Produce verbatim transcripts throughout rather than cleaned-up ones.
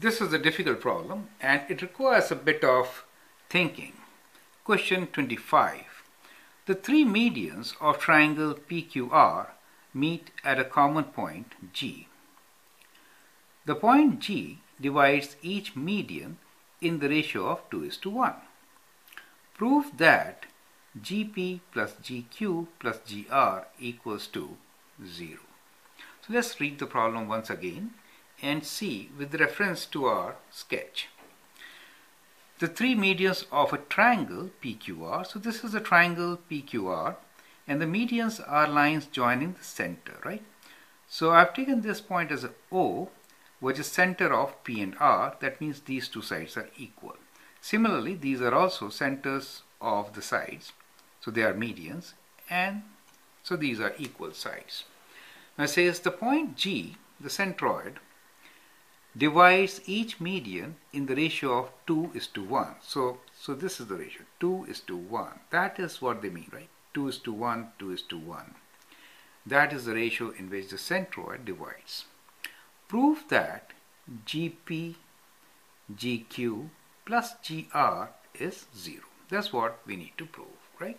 This is a difficult problem and it requires a bit of thinking. Question twenty-five. The three medians of triangle P Q R meet at a common point G. The point G divides each median in the ratio of two is to one. Prove that G P plus G Q plus G R equals to zero. So let's read the problem once again and see with reference to our sketch. The three medians of a triangle P Q R, so this is a triangle P Q R, and the medians are lines joining the center, right? So I've taken this point as O, which is center of P and R, that means these two sides are equal. Similarly, these are also centers of the sides, so they are medians, and so these are equal sides. Now it says the point G, the centroid, divides each median in the ratio of two is to one. So, so this is the ratio, two is to one. That is what they mean, right? two is to one, two is to one. That is the ratio in which the centroid divides. Prove that G P, G Q plus G R is zero. That's what we need to prove, right?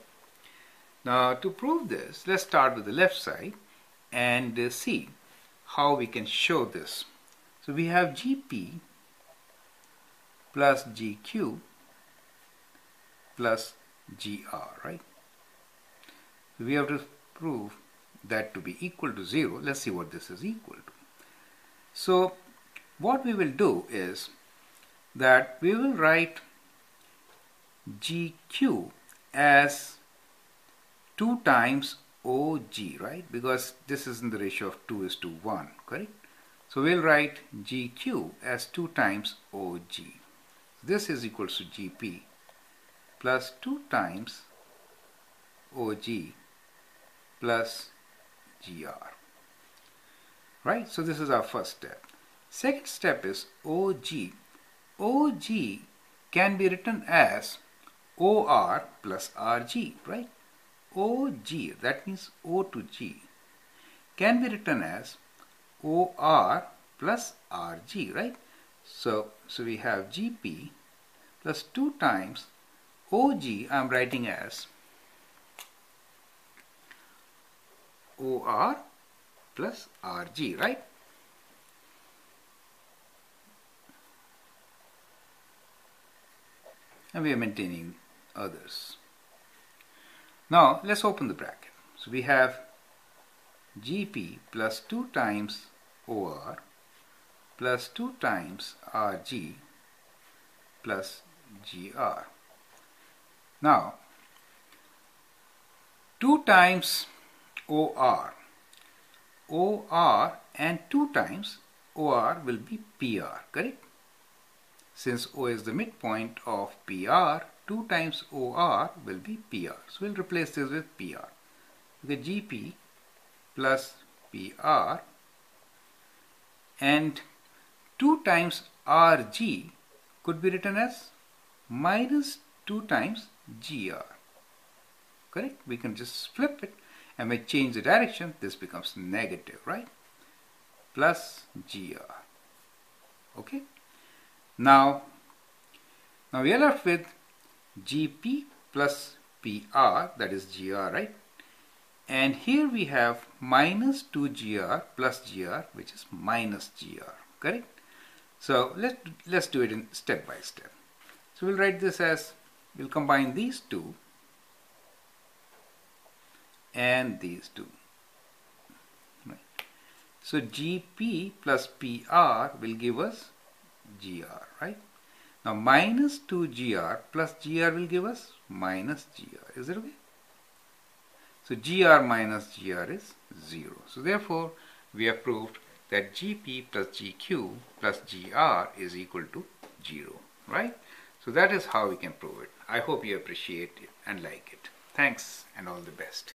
Now to prove this, let's start with the left side and uh, see how we can show this. So we have G P plus G Q plus G R, right? So we have to prove that to be equal to zero. Let's see what this is equal to. So what we will do is that we will write G Q as two times O G, right? Because this is in the ratio of two is to one, correct? So we'll write G Q as two times O G. This is equal to G P plus two times O G plus G R. Right? So this is our first step. Second step is O G. O G can be written as O R plus R G, right? O G, that means O to G, can be written as O R plus R G, right? So, so we have G P plus two times O G, I'm writing as O R plus R G, right? And we are maintaining others. Now, let's open the bracket. So we have G P plus two times O R plus two times R G plus G R. Now, two times O R, O R and two times O R will be P R, correct? Since O is the midpoint of P R, two times O R will be P R. So we'll replace this with P R. The G P plus P R and two times R G could be written as minus two times G R, correct? We can just flip it and we change the direction, this becomes negative, right? Plus G R, okay? Now, now we are left with G P plus P R, that is G R, right? And here we have minus two G R plus G R, which is minus G R, correct? So let's, let's do it in step by step. So we'll write this as, we'll combine these two and these two. Right? So G P plus P R will give us G R, right? Now minus two G R plus G R will give us minus G R, is it okay? So G R minus G R is zero. So therefore, we have proved that G P plus G Q plus G R is equal to zero, right? So that is how we can prove it. I hope you appreciate it and like it. Thanks and all the best.